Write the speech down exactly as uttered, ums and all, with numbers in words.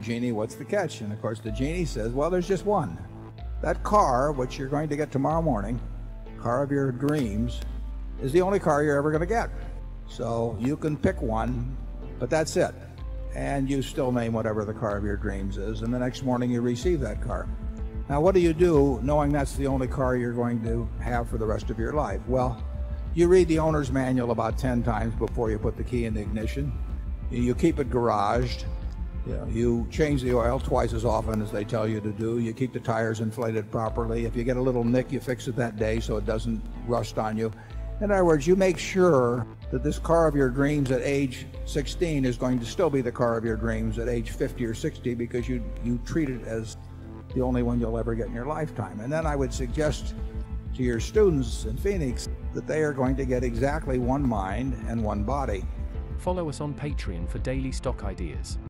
Janie, what's the catch? And of course the Janie says, well, there's just one. That car, which you're going to get tomorrow morning, car of your dreams, is the only car you're ever going to get. So you can pick one, but that's it. And you still name whatever the car of your dreams is, and the next morning you receive that car. Now, what do you do knowing that's the only car you're going to have for the rest of your life? Well, you read the owner's manual about ten times before you put the key in the ignition. You keep it garaged. You know, you change the oil twice as often as they tell you to do. You keep the tires inflated properly. If you get a little nick, you fix it that day so it doesn't rust on you. In other words, you make sure that this car of your dreams at age sixteen is going to still be the car of your dreams at age fifty or sixty, because you, you treat it as the only one you'll ever get in your lifetime. And then I would suggest to your students in Phoenix that they are going to get exactly one mind and one body. Follow us on Patreon for daily stock ideas.